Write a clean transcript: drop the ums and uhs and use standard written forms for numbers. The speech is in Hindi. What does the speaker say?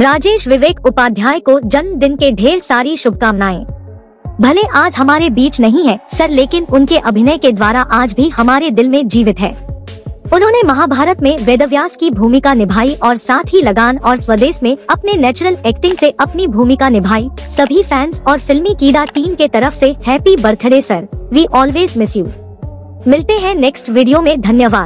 राजेश विवेक उपाध्याय को जन्मदिन के ढेर सारी शुभकामनाएं। भले आज हमारे बीच नहीं है सर, लेकिन उनके अभिनय के द्वारा आज भी हमारे दिल में जीवित है। उन्होंने महाभारत में वेदव्यास की भूमिका निभाई और साथ ही लगान और स्वदेश में अपने नेचुरल एक्टिंग से अपनी भूमिका निभाई। सभी फैंस और फिल्मी कीड़ा टीम के तरफ से happy birthday sir, we always miss you. मिलते हैं नेक्स्ट वीडियो में, धन्यवाद।